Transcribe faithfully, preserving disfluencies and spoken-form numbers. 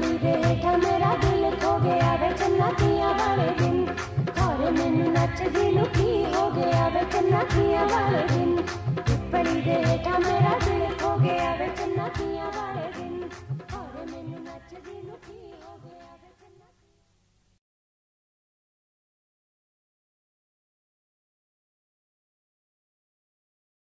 घड़ी दे हेठा मेरा दिल खो गया वे चन्ना तिया वाले दिन, और मैनू नचदी लुकी हो गया वे चन्ना तिया वाले दिन, घड़ी दे हेठा मेरा दिल खो गया वे चन्ना तिया वाले।